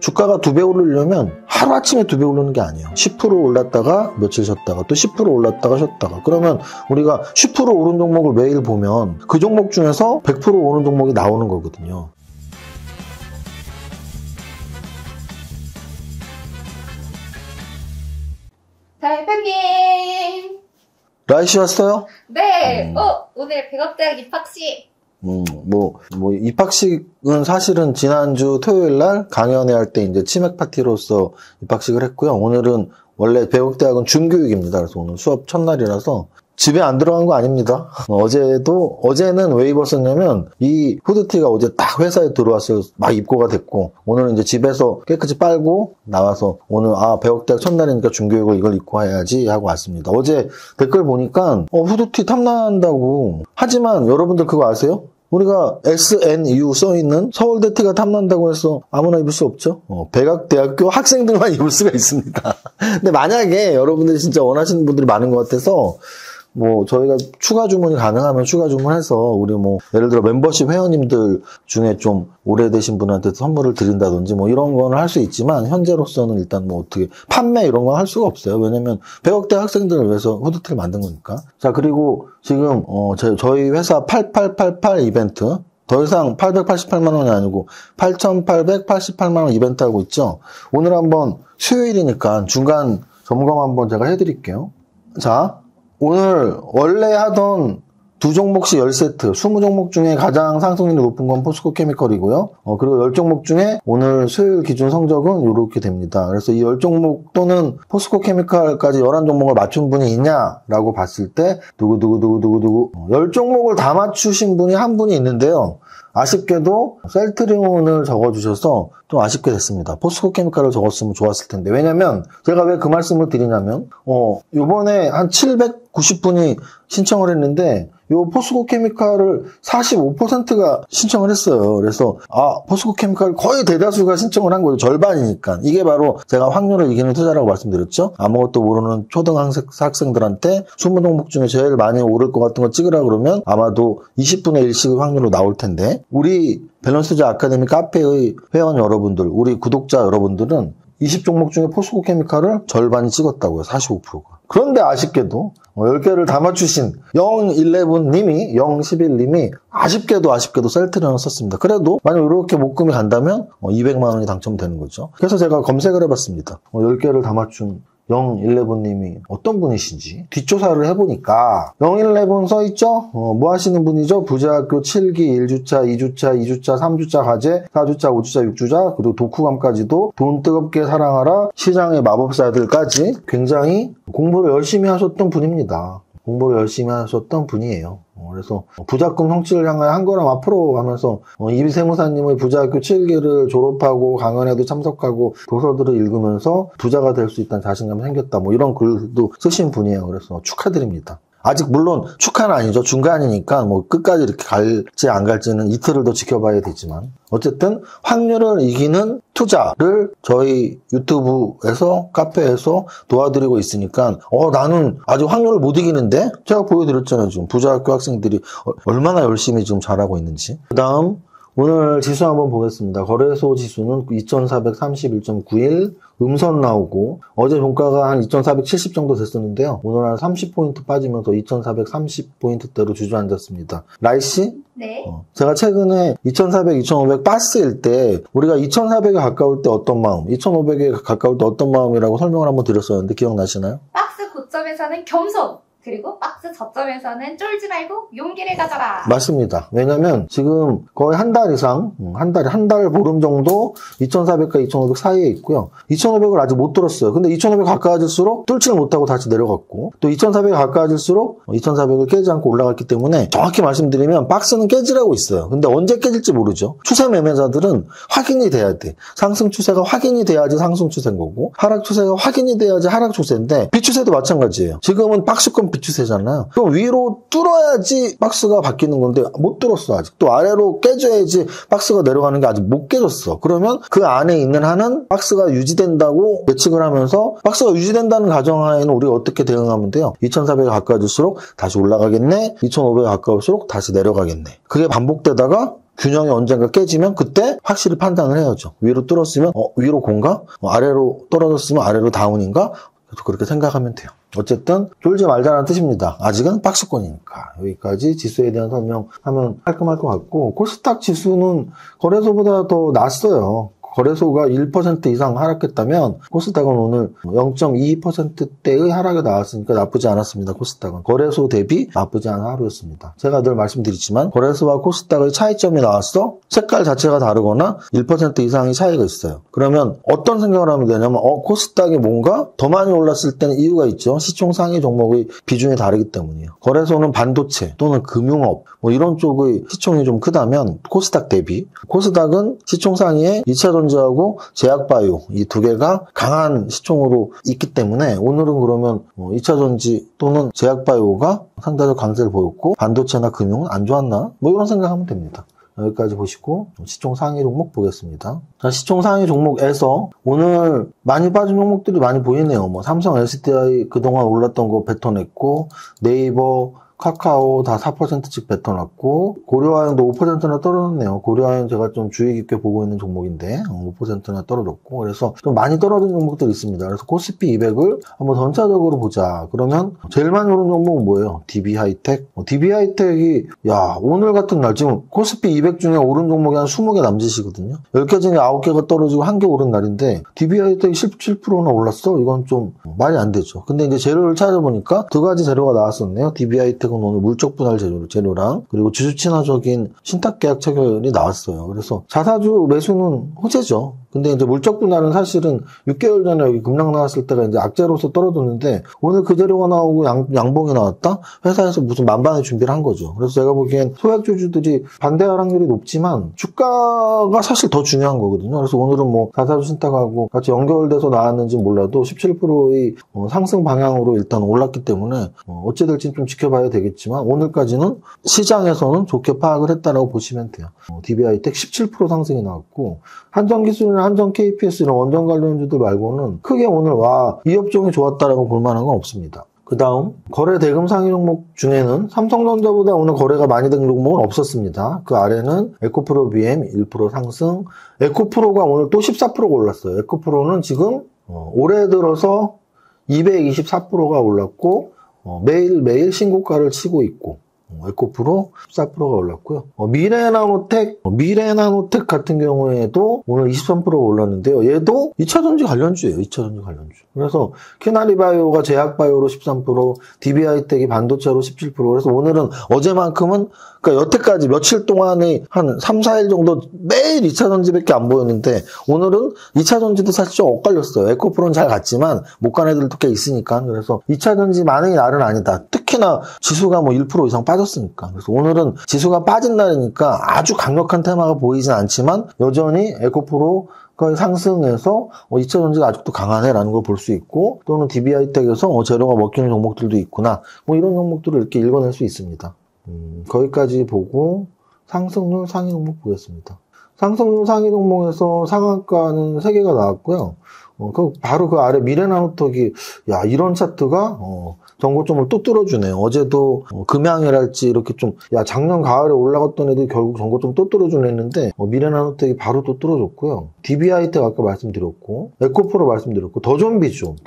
주가가 2배 오르려면 하루아침에 2배 오르는 게 아니에요. 10% 올랐다가 며칠 쉬었다가 또 10% 올랐다가 쉬었다가, 그러면 우리가 10% 오른 종목을 매일 보면 그 종목 중에서 100% 오른 종목이 나오는 거거든요. 대표님! 라이씨 왔어요? 네! 오늘 백옥대학 입학식! 입학식은 사실은 지난주 토요일 날 강연회 할 때 이제 치맥 파티로서 입학식을 했고요. 오늘은 원래 백옥대학은 준교육입니다. 그래서 오늘 수업 첫날이라서 집에 안 들어간 거 아닙니다. 어제는 왜 입었었냐면 이 후드티가 어제 딱 회사에 들어왔어요. 막 입고가 됐고, 오늘은 이제 집에서 깨끗이 빨고 나와서 오늘 백옥대학 첫날이니까 중교육을 이걸 입고 해야지 하고 왔습니다. 어제 댓글 보니까 후드티 탐난다고. 하지만 여러분들 그거 아세요? 우리가 SNU 써있는 서울대 티가 탐난다고 해서 아무나 입을 수 없죠. 백악대학교 학생들만 입을 수가 있습니다. 근데 만약에 여러분들이 진짜 원하시는 분들이 많은 것 같아서 저희가 추가 주문이 가능하면 추가 주문해서 우리 예를 들어 멤버십 회원님들 중에 좀 오래되신 분한테 선물을 드린다든지 이런 거는 할 수 있지만, 현재로서는 일단 어떻게 판매 이런 건 할 수가 없어요. 왜냐면 백악대 학생들을 위해서 후드티를 만든 거니까. 자, 그리고 지금 저희 회사 8888 이벤트, 더 이상 888만원이 아니고 8888만원 이벤트 하고 있죠. 오늘 한번 수요일이니까 중간 점검 한번 제가 해드릴게요. 자, 오늘 원래 하던 두 종목씩 10세트, 20종목 중에 가장 상승률이 높은 건 포스코케미컬이고요. 그리고 10종목 중에 오늘 수요일 기준 성적은 이렇게 됩니다. 그래서 이 10종목 또는 포스코케미컬까지 11종목을 맞춘 분이 있냐라고 봤을 때 누구 10종목을 다 맞추신 분이 한 분이 있는데요. 아쉽게도 셀트리온을 적어주셔서 좀 아쉽게 됐습니다. 포스코케미칼을 적었으면 좋았을 텐데. 왜냐면 제가 왜 그 말씀을 드리냐면 요번에 한 790분이 신청을 했는데 요 포스코케미칼을 45%가 신청을 했어요. 그래서 포스코케미칼 거의 대다수가 신청을 한 거죠. 절반이니까. 이게 바로 제가 확률을 이기는 투자라고 말씀드렸죠. 아무것도 모르는 초등학생들한테 20종목 중에 제일 많이 오를 것 같은 거 찍으라 그러면 아마도 20분의 1씩의 확률로 나올 텐데, 우리 밸런스투자 아카데미 카페의 회원 여러분들, 우리 구독자 여러분들은 20종목 중에 포스코케미칼을 절반이 찍었다고요. 45%가. 그런데 아쉽게도 10개를 다 맞추신 011님이 아쉽게도 셀트리온을 썼습니다. 그래도 만약 이렇게 목금이 간다면 200만원이 당첨되는 거죠. 그래서 제가 검색을 해봤습니다. 10개를 다 맞춘 011님이 어떤 분이신지 뒷조사를 해보니까 011 써있죠? 뭐 하시는 분이죠? 부재학교 7기 1주차 2주차 3주차 과제 4주차 5주차 6주차 그리고 독후감까지도 돈 뜨겁게 사랑하라 시장의 마법사들까지 굉장히 공부를 열심히 하셨던 분이에요. 그래서 부자금 성취를 향해 한 걸음 앞으로 하면서 이세무사님의 부자학교 7기를 졸업하고 강연에도 참석하고 도서들을 읽으면서 부자가 될 수 있다는 자신감이 생겼다 이런 글도 쓰신 분이에요. 그래서 축하드립니다. 아직 물론 축하는 아니죠. 중간이니까 끝까지 이렇게 갈지 안 갈지는 이틀을 더 지켜봐야 되지만, 어쨌든 확률을 이기는 투자를 저희 유튜브에서 카페에서 도와드리고 있으니까 나는 아직 확률을 못 이기는데, 제가 보여드렸잖아요. 지금 부자학교 학생들이 얼마나 열심히 지금 잘하고 있는지. 그 다음 오늘 지수 한번 보겠습니다. 거래소 지수는 2431.91 음선 나오고, 어제 종가가 한 2470 정도 됐었는데요. 오늘 한 30포인트 빠지면서 2430포인트대로 주저앉았습니다. 라이씨? 네. 제가 최근에 2400, 2500 박스일 때 우리가 2400에 가까울 때 어떤 마음, 2500에 가까울 때 어떤 마음이라고 설명을 한번 드렸었는데 기억나시나요? 박스 고점에서는 겸손! 그리고 박스 저점에서는 쫄지 말고 용기를 가져라. 맞습니다. 왜냐면 지금 거의 한 달 이상, 한 달 보름 정도 2400과 2500 사이에 있고요. 2500을 아직 못 들었어요. 근데 2500 가까워질수록 뚫지를 못하고 다시 내려갔고, 또 2400이 가까워질수록 2400을 깨지 않고 올라갔기 때문에 정확히 말씀드리면 박스는 깨지라고 있어요. 근데 언제 깨질지 모르죠. 추세 매매자들은 확인이 돼야 돼. 상승 추세가 확인이 돼야지 상승 추세인 거고, 하락 추세가 확인이 돼야지 하락 추세인데, 비추세도 마찬가지예요. 지금은 박스권 비추세잖아요. 그럼 위로 뚫어야지 박스가 바뀌는 건데 못 뚫었어. 아직 또 아래로 깨져야지 박스가 내려가는 게 아직 못 깨졌어. 그러면 그 안에 있는 한은 박스가 유지된다고 예측을 하면서, 박스가 유지된다는 가정하에는 우리가 어떻게 대응하면 돼요? 2400에 가까워질수록 다시 올라가겠네, 2500에 가까울수록 다시 내려가겠네. 그게 반복되다가 균형이 언젠가 깨지면 그때 확실히 판단을 해야죠. 위로 뚫었으면 위로 공가? 아래로 떨어졌으면 아래로 다운인가? 그렇게 생각하면 돼요. 어쨌든 졸지 말자는 뜻입니다. 아직은 박스권이니까. 여기까지 지수에 대한 설명하면 깔끔할 것 같고, 코스닥 지수는 거래소보다 더 낮어요. 거래소가 1% 이상 하락했다면 코스닥은 오늘 0.22%대의 하락이 나왔으니까 나쁘지 않았습니다. 코스닥은 거래소 대비 나쁘지 않은 하루였습니다. 제가 늘 말씀드리지만 거래소와 코스닥의 차이점이 나왔어? 색깔 자체가 다르거나 1% 이상의 차이가 있어요. 그러면 어떤 생각을 하면 되냐면 코스닥이 뭔가 더 많이 올랐을 때는 이유가 있죠. 시총 상위 종목의 비중이 다르기 때문이에요. 거래소는 반도체 또는 금융업 이런 쪽의 시총이 좀 크다면 코스닥 대비, 코스닥은 시총 상위에 2차전 하고 제약바이오 이 두 개가 강한 시총으로 있기 때문에 오늘은 그러면 2차전지 또는 제약바이오가 상대적 강세를 보였고 반도체나 금융은 안 좋았나? 이런 생각하면 됩니다. 여기까지 보시고 시총 상위 종목 보겠습니다. 자, 시총 상위 종목에서 오늘 많이 빠진 종목들이 많이 보이네요. 삼성 SDI 그동안 올랐던 거 뱉어냈고, 네이버, 카카오 다 4%씩 뱉어놨고, 고려아연도 5%나 떨어졌네요. 고려아연 제가 좀 주의 깊게 보고 있는 종목인데 5%나 떨어졌고, 그래서 좀 많이 떨어진 종목들이 있습니다. 그래서 코스피 200을 한번 전체적으로 보자. 그러면 제일 많이 오른 종목은 뭐예요? DB하이텍. DB하이텍이 오늘 같은 날 지금 코스피 200 중에 오른 종목이 한 20개 남짓이거든요. 10개 중에 9개가 떨어지고 1개 오른 날인데 DB하이텍이 17%나 올랐어? 이건 좀 말이 안 되죠. 근데 이제 재료를 찾아보니까 두 가지 재료가 나왔었네요. DB하이텍 오늘 물적 분할 재료랑 그리고 주주 친화적인 신탁 계약 체결이 나왔어요. 그래서 자사주 매수는 호재죠. 근데 이제 물적 분할은 사실은 6개월 전에 여기 급락 나왔을 때가 이제 악재로서 떨어졌는데 오늘 그 재료가 나오고 양봉이 나왔다? 회사에서 무슨 만반의 준비를 한 거죠. 그래서 제가 보기엔 소액주주들이 반대할 확률이 높지만 주가가 사실 더 중요한 거거든요. 그래서 오늘은 자사주 신탁하고 같이 연결돼서 나왔는지 몰라도 17%의 상승 방향으로 일단 올랐기 때문에 어찌 될지는 좀 지켜봐야 되겠지만 오늘까지는 시장에서는 좋게 파악을 했다라고 보시면 돼요. DB하이텍 17% 상승이 나왔고, 한전기술이나 한전 KPS 이런 원전 관련주들 말고는 크게 오늘 이 업종이 좋았다라고 볼 만한 건 없습니다. 그 다음 거래 대금 상위 종목 중에는 삼성전자보다 오늘 거래가 많이 된 종목은 없었습니다. 그 아래는 에코프로 BM 1% 상승, 에코프로가 오늘 또 14% 올랐어요. 에코프로는 지금 올해 들어서 224%가 올랐고 매일매일 신고가를 치고 있고, 에코프로 14%가 올랐고요. 미래나노텍 같은 경우에도 오늘 23%가 올랐는데요. 얘도 2차전지 관련주예요. 2차전지 관련주. 그래서 키나리바이오가 제약바이오로 13%, DB하이텍이 반도체로 17%. 그래서 오늘은 어제만큼은, 그러니까 여태까지 며칠 동안의 한 3, 4일 정도 매일 2차전지밖에 안 보였는데 오늘은 2차전지도 사실 좀 엇갈렸어요. 에코프로는 잘 갔지만 못 간 애들도 꽤 있으니까. 그래서 2차전지만의 날은 아니다. 특히나 지수가 1% 이상 빠졌으니까. 그래서 오늘은 지수가 빠진 날이니까 아주 강력한 테마가 보이진 않지만 여전히 에코프로가 상승해서 2차전지가 아직도 강하네라는 걸 볼 수 있고, 또는 DB하이텍에서 재료가 먹히는 종목들도 있구나. 이런 종목들을 이렇게 읽어낼 수 있습니다. 거기까지 보고 상승률 상위 종목 보겠습니다. 상승률 상위 종목에서 상한가는 3개가 나왔고요. 바로 그 아래 미래나노텍이 이런 차트가 전고점을 또 뚫어주네요. 어제도 금양이랄지 이렇게 좀 작년 가을에 올라갔던 애들이 결국 전고점 또 뚫어주네 했는데 미래나노텍이 바로 또 뚫어줬고요. DB하이텍 아까 말씀드렸고, 에코프로 말씀드렸고, 더존 비즈온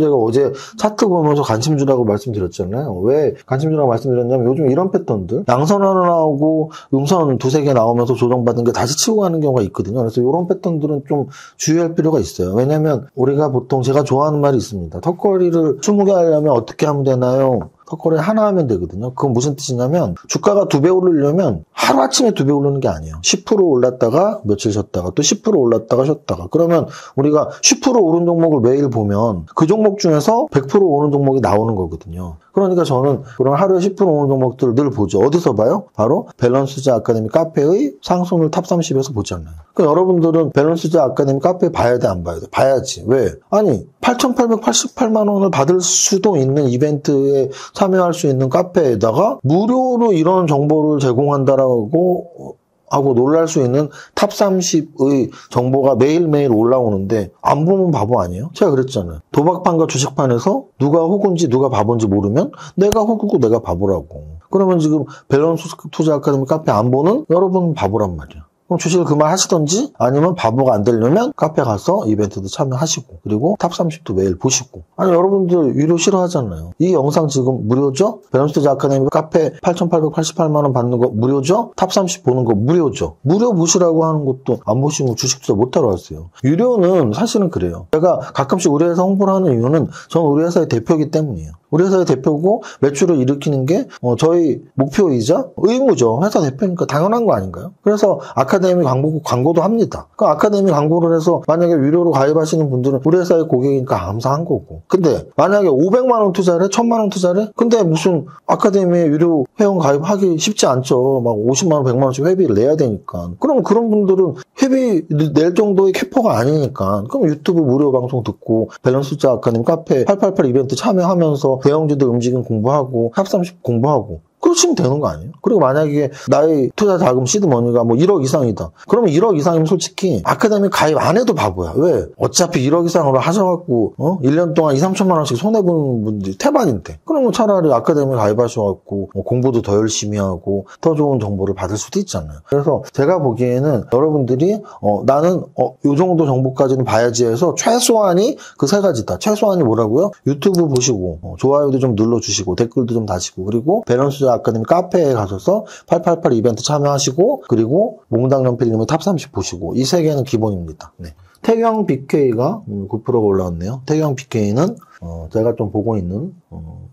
제가 어제 차트 보면서 관심주라고 말씀드렸잖아요. 왜 관심주라고 말씀드렸냐면 요즘 이런 패턴들 양선 하나 나오고 음선 2, 3개 나오면서 조정받은 게 다시 치고 가는 경우가 있거든요. 그래서 이런 패턴들은 좀 주의할 필요가 있어요. 왜냐면 우리가 보통 제가 좋아하는 말이 있습니다. 턱걸이를 20개 하려면 어떻게 하면 되나요? 턱걸이 하나 하면 되거든요. 그건 무슨 뜻이냐면 주가가 2배 오르려면 하루아침에 2배 오르는 게 아니에요. 10% 올랐다가 며칠 쉬었다가 또 10% 올랐다가 쉬었다가, 그러면 우리가 10% 오른 종목을 매일 보면 그 종목 중에서 100% 오른 종목이 나오는 거거든요. 그러니까 저는 그런 하루에 10% 오는 종목들을 늘 보죠. 어디서 봐요? 바로 밸런스투자 아카데미 카페의 상승률 탑 30에서 보잖아요. 그러니까 여러분들은 밸런스투자 아카데미 카페 봐야 돼, 안 봐야 돼? 봐야지. 왜? 아니 8,888만원을 받을 수도 있는 이벤트에 참여할 수 있는 카페에다가 무료로 이런 정보를 제공한다라고 하고 놀랄 수 있는 탑 30의 정보가 매일매일 올라오는데 안 보면 바보 아니에요? 제가 그랬잖아요. 도박판과 주식판에서 누가 호구인지 누가 바본지 모르면 내가 호구고 내가 바보라고. 그러면 지금 밸런스 투자 아카데미 카페 안 보는 여러분 바보란 말이야. 그럼 주식을 그만 하시던지 아니면 바보가 안 되려면 카페 가서 이벤트도 참여하시고 그리고 탑 30도 매일 보시고. 아니 여러분들 유료 싫어하잖아요. 이 영상 지금 무료죠? 밸런스투자 아카데미 카페 8,888만원 받는 거 무료죠? 탑 30 보는 거 무료죠? 무료 보시라고 하는 것도 안 보시고 주식 투자 못하러 왔어요. 유료는 사실은 그래요. 제가 가끔씩 우리 회사 홍보를 하는 이유는 저는 우리 회사의 대표이기 때문이에요. 우리 회사의 대표고 매출을 일으키는 게 저희 목표이자 의무죠. 회사 대표니까 당연한 거 아닌가요? 그래서 아카데미 광고도 합니다. 그 아카데미 광고를 해서 만약에 유료로 가입하시는 분들은 우리 회사의 고객이니까 감사한 거고. 근데 만약에 500만원 투자를 해? 1000만원 투자를 해? 근데 무슨 아카데미에 유료 회원 가입하기 쉽지 않죠. 막 50만원, 100만원씩 회비를 내야 되니까. 그럼 그런 분들은 회비 낼 정도의 캐퍼가 아니니까. 그럼 유튜브 무료 방송 듣고 밸런스투자 아카데미 카페 888 이벤트 참여하면서 대형주들 움직임 공부하고 탑 30 공부하고 그러시면 되는 거 아니에요? 그리고 만약에 나의 투자 자금 시드머니가 뭐 1억 이상이다. 그러면 1억 이상이면 솔직히 아카데미 가입 안 해도 바보야. 왜? 어차피 1억 이상으로 하셔갖고 1년 동안 2, 3천만 원씩 손해보는 분들이 태반인데. 그러면 차라리 아카데미 가입하셔갖고 공부도 더 열심히 하고 더 좋은 정보를 받을 수도 있잖아요. 그래서 제가 보기에는 여러분들이 나는 요 정도 정보까지는 봐야지 해서 최소한이 그 세 가지다. 최소한이 뭐라고요? 유튜브 보시고 좋아요도 좀 눌러주시고 댓글도 좀 다시고 그리고 밸런스 아카데미 카페에 가셔서 888 이벤트 참여하시고 그리고 몽당연필님의 탑 30 보시고 이 세 개는 기본입니다. 네. 태경 BK가 9%가 올라왔네요. 태경 BK는 제가 좀 보고 있는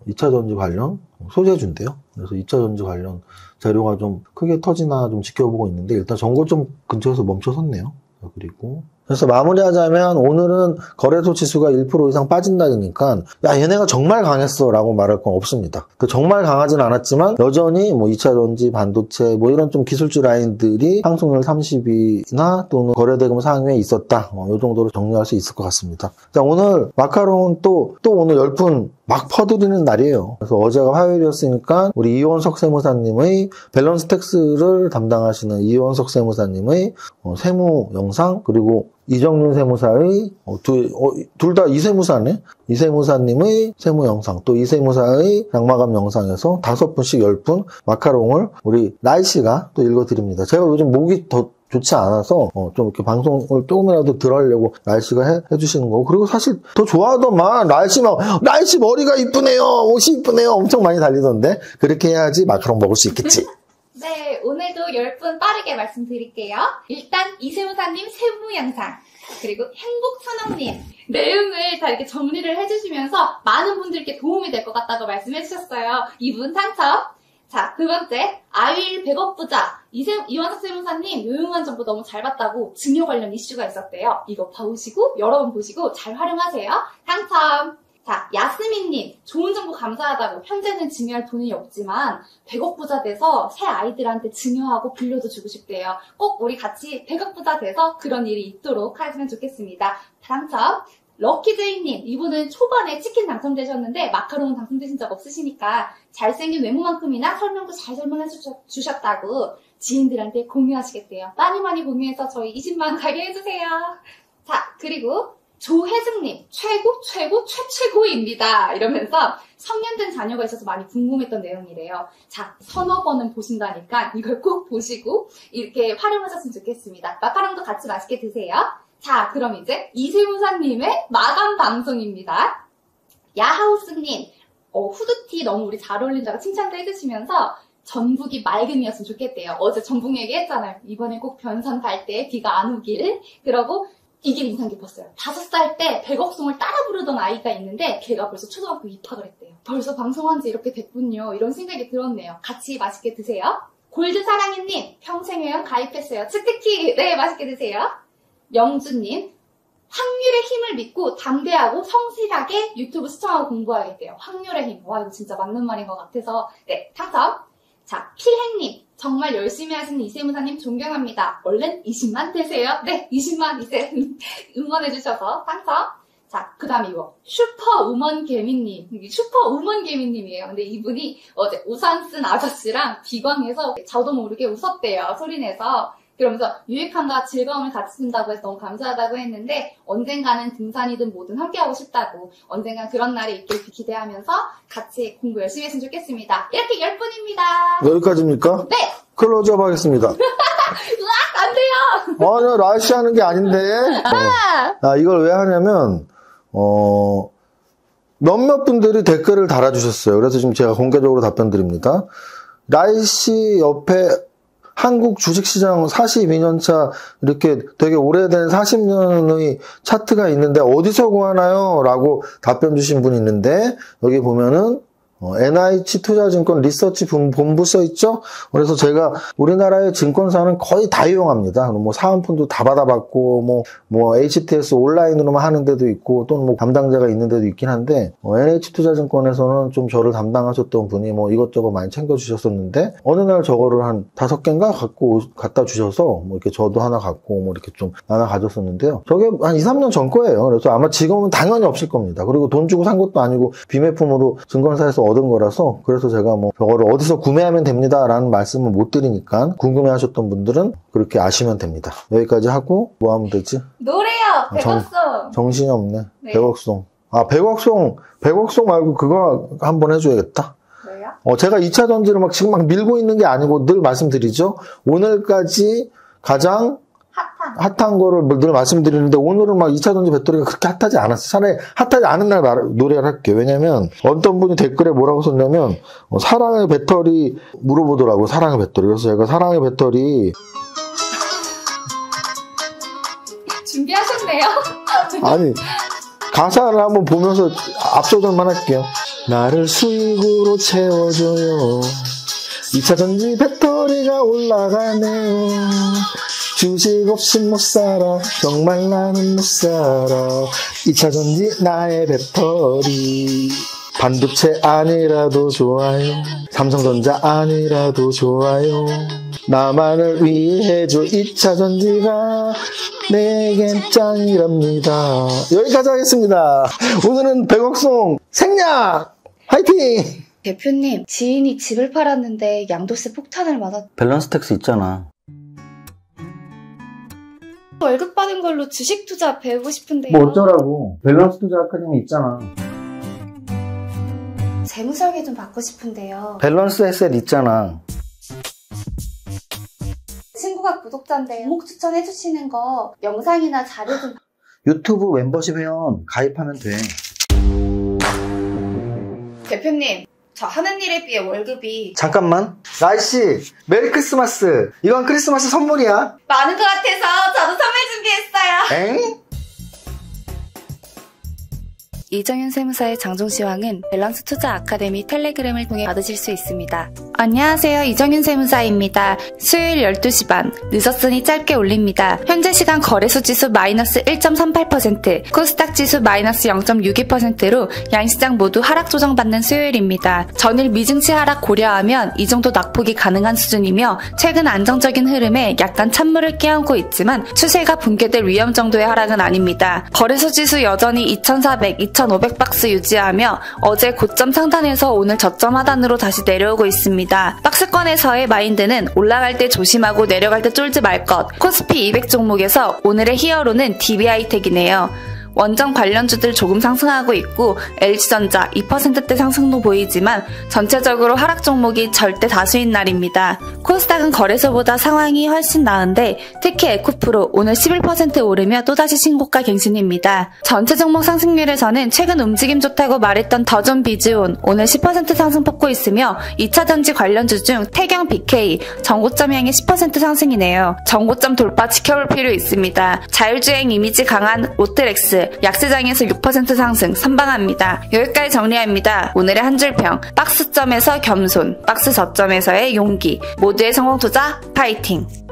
2차전지 관련 소재주인데요. 그래서 2차전지 관련 재료가 좀 크게 터지나 좀 지켜보고 있는데 일단 전고점 근처에서 멈춰섰네요. 그리고 그래서 마무리하자면 오늘은 거래소 지수가 1% 이상 빠진다니까 야 얘네가 정말 강했어 라고 말할 건 없습니다. 정말 강하진 않았지만 여전히 뭐 2차전지, 반도체 뭐 이런 좀 기술주 라인들이 상승률 30이나 또는 거래대금 상위에 있었다. 이 정도로 정리할 수 있을 것 같습니다. 자 오늘 마카롱은 또 오늘 열풍 막 퍼드리는 날이에요. 그래서 어제가 화요일이었으니까 우리 이원석 세무사님의 밸런스 텍스를 담당하시는 이원석 세무사님의 세무 영상 그리고 이정윤 세무사의 둘 다 이세무사네. 이세무사님의 세무 영상 또 이세무사의 장마감 영상에서 5분씩 10분 마카롱을 우리 날씨가 또 읽어드립니다. 제가 요즘 목이 더 좋지 않아서 좀 이렇게 방송을 조금이라도 덜 하려고 날씨가 해주시는 거고 그리고 사실 더 좋아하더만 날씨 머리가 이쁘네요 옷이 이쁘네요 엄청 많이 달리던데 그렇게 해야지 마카롱 먹을 수 있겠지. 네 오늘도 10분 빠르게 말씀드릴게요. 일단 이세무사님 세무 영상 그리고 행복천왕님 내용을 다 이렇게 정리를 해주시면서 많은 분들께 도움이 될 것 같다고 말씀해주셨어요. 이분 당첨. 자, 두 번째, 아윌 백업부자 이원석 세무사님 유용한 정보 너무 잘 봤다고 증여 관련 이슈가 있었대요. 이거 봐오시고 여러 번 보시고 잘 활용하세요. 당첨! 자, 야스민님 좋은 정보 감사하다고 현재는 증여할 돈이 없지만 100억 부자 돼서 새 아이들한테 증여하고 빌려도 주고 싶대요. 꼭 우리 같이 100억 부자 돼서 그런 일이 있도록 하시면 좋겠습니다. 당첨! 럭키제이님 이분은 초반에 치킨 당첨되셨는데 마카롱은 당첨되신 적 없으시니까 잘생긴 외모만큼이나 설명도 잘 설명해 주셨다고 지인들한테 공유하시겠대요. 많이 공유해서 저희 20만원 가게 해주세요. 자 그리고 조혜승님 최고입니다 이러면서 성년된 자녀가 있어서 많이 궁금했던 내용이래요. 자, 100번은 보신다니까 이걸 꼭 보시고 이렇게 활용하셨으면 좋겠습니다. 마카롱도 같이 맛있게 드세요. 자, 그럼 이제 이세무사님의 마감 방송입니다. 야하우스님, 후드티 너무 우리 잘 어울린다고 칭찬도 해주시면서 전북이 맑음이었으면 좋겠대요. 어제 전북 얘기했잖아요. 이번에 꼭 변산 갈 때 비가 안 오길. 그러고 이게 인상 깊었어요. 5살 때 백옥송을 따라 부르던 아이가 있는데 걔가 벌써 초등학교 입학을 했대요. 벌써 방송한 지 이렇게 됐군요. 이런 생각이 들었네요. 같이 맛있게 드세요. 골드사랑이님, 평생회원 가입했어요. 치트키, 네, 맛있게 드세요. 영주님, 확률의 힘을 믿고 담대하고 성실하게 유튜브 시청하고 공부하겠대요. 확률의 힘, 와 이거 진짜 맞는 말인 것 같아서 네, 당첨! 자, 필행님, 정말 열심히 하시는 이세무사님 존경합니다. 얼른 20만 되세요. 네, 20만 이세 응원해주셔서 당첨! 자, 그 다음에 이거 슈퍼우먼 개미님, 슈퍼우먼 개미님이에요. 근데 이분이 어제 우산 쓴 아저씨랑 비광해서 저도 모르게 웃었대요. 소리내서. 그러면서 유익함과 즐거움을 같이 준다고 해서 너무 감사하다고 했는데 언젠가는 등산이든 뭐든 함께하고 싶다고, 언젠간 그런 날이 있길 기대하면서 같이 공부 열심히 했으면 좋겠습니다. 이렇게 10분입니다. 여기까지입니까? 네! 클로즈업 하겠습니다. 으악! 안 돼요! 아니요, 라이씨 하는 게 아닌데. 이걸 왜 하냐면 몇몇 분들이 댓글을 달아주셨어요. 그래서 지금 제가 공개적으로 답변 드립니다. 라이씨 옆에 한국 주식시장 42년차 이렇게 되게 오래된 40년의 차트가 있는데 어디서 구하나요? 라고 답변 주신 분이 있는데, 여기 보면은 NH 투자증권 리서치 본부 써있죠? 그래서 제가 우리나라의 증권사는 거의 다 이용합니다. 뭐 사은품도 다 받아봤고, 뭐 HTS 온라인으로만 하는 데도 있고, 또는 뭐 담당자가 있는 데도 있긴 한데, NH 투자증권에서는 좀 저를 담당하셨던 분이 뭐 이것저것 많이 챙겨주셨었는데, 어느 날 저거를 한 5개인가 갖다 주셔서, 뭐 이렇게 저도 하나 갖고, 뭐 이렇게 좀 나눠 가졌었는데요. 저게 한 2, 3년 전 거예요. 그래서 아마 지금은 당연히 없을 겁니다. 그리고 돈 주고 산 것도 아니고, 비매품으로 증권사에서 얻은 거라서, 그래서 제가 뭐 저거를 어디서 구매하면 됩니다 라는 말씀을 못 드리니까 궁금해 하셨던 분들은 그렇게 아시면 됩니다. 여기까지 하고 뭐 하면 되지? 노래요! 백억송! 정신이 없네. 네. 백억송. 아, 백억송 말고 그거 한번 해줘야겠다. 왜요? 제가 2차 전지를 막 지금 막 밀고 있는 게 아니고 늘 말씀드리죠. 오늘까지 가장 핫한 거를 늘 말씀드리는데, 오늘은 막 2차 전지 배터리가 그렇게 핫하지 않았어요. 차라리 핫하지 않은 날 노래를 할게요. 왜냐면 어떤 분이 댓글에 뭐라고 썼냐면 사랑의 배터리 물어보더라고요. 사랑의 배터리. 그래서 제가 사랑의 배터리 준비하셨네요. 아니, 가사를 한번 보면서 앞서절만 할게요. 나를 수익으로 채워줘요. 2차 전지 배터리가 올라가네요. 주식 없이 못 살아. 정말 나는 못 살아. 2차 전지 나의 배터리. 반도체 아니라도 좋아요. 삼성전자 아니라도 좋아요. 나만을 위해 줄 2차 전지가 내겐 짱이랍니다. 여기까지 하겠습니다. 오늘은 백억송 생략! 화이팅! 대표님, 지인이 집을 팔았는데 양도세 폭탄을 맞았... 밸런스텍스 있잖아. 월급 받은 걸로 주식 투자 배우고 싶은데요. 뭐 어쩌라고. 밸런스 투자 아카데미 있잖아. 재무 설계 좀 받고 싶은데요. 밸런스에셋 있잖아. 친구가 구독자인데 종목 추천해주시는 거 영상이나 자료 좀... 유튜브 멤버십 회원 가입하면 돼. 대표님, 저 하는 일에 비해 월급이... 잠깐만, 라이씨, 메리 크리스마스. 이건 크리스마스 선물이야. 많은 것 같아서 저도 선물 준비했어요. 엥? 이정윤 세무사의 장종시황은 밸런스 투자 아카데미 텔레그램을 통해 받으실 수 있습니다. 안녕하세요, 이정윤 세무사입니다. 수요일 12시 반, 늦었으니 짧게 올립니다. 현재 시간 거래소 지수 마이너스 1.38%, 코스닥 지수 마이너스 0.62%로 양시장 모두 하락 조정받는 수요일입니다. 전일 미증시 하락 고려하면 이 정도 낙폭이 가능한 수준이며, 최근 안정적인 흐름에 약간 찬물을 끼얹고 있지만 추세가 붕괴될 위험 정도의 하락은 아닙니다. 거래소 지수 여전히 2400, 2500박스 유지하며 어제 고점 상단에서 오늘 저점 하단으로 다시 내려오고 있습니다. 박스권에서의 마인드는 올라갈 때 조심하고 내려갈 때 쫄지 말 것. 코스피 200 종목에서 오늘의 히어로는 DB하이텍이네요. 원전 관련주들 조금 상승하고 있고, LG전자 2%대 상승도 보이지만 전체적으로 하락 종목이 절대 다수인 날입니다. 코스닥은 거래소보다 상황이 훨씬 나은데, 특히 에코프로 오늘 11% 오르며 또다시 신고가 갱신입니다. 전체 종목 상승률에서는 최근 움직임 좋다고 말했던 더존 비즈온 오늘 10% 상승 뽑고 있으며, 2차 전지 관련주 중 태경 BK 전고점 향해 10% 상승이네요. 전고점 돌파 지켜볼 필요 있습니다. 자율주행 이미지 강한 오토렉스 약세장에서 6% 상승 선방합니다. 여기까지 정리합니다. 오늘의 한 줄평, 박스점에서 겸손, 박스 저점에서의 용기, 모두의 성공투자 파이팅!